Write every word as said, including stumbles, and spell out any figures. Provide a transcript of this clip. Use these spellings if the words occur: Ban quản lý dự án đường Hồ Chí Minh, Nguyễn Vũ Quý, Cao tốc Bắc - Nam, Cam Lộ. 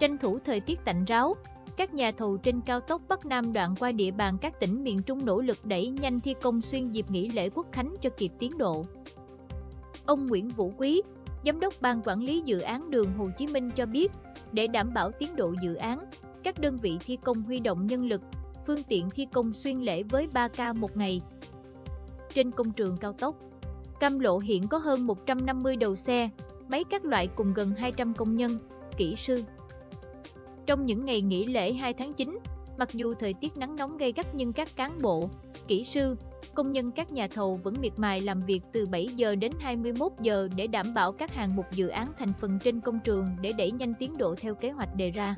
Tranh thủ thời tiết tạnh ráo, các nhà thầu trên cao tốc Bắc Nam đoạn qua địa bàn các tỉnh miền Trung nỗ lực đẩy nhanh thi công xuyên dịp nghỉ lễ Quốc khánh cho kịp tiến độ. Ông Nguyễn Vũ Quý, Giám đốc Ban quản lý dự án đường Hồ Chí Minh cho biết, để đảm bảo tiến độ dự án, các đơn vị thi công huy động nhân lực, phương tiện thi công xuyên lễ với ba ca một ngày. Trên công trường cao tốc Cam Lộ hiện có hơn một trăm năm mươi đầu xe, máy các loại cùng gần hai trăm công nhân, kỹ sư. Trong những ngày nghỉ lễ hai tháng chín, mặc dù thời tiết nắng nóng gay gắt nhưng các cán bộ, kỹ sư, công nhân các nhà thầu vẫn miệt mài làm việc từ bảy giờ đến hai mươi mốt giờ để đảm bảo các hạng mục dự án thành phần trên công trường để đẩy nhanh tiến độ theo kế hoạch đề ra.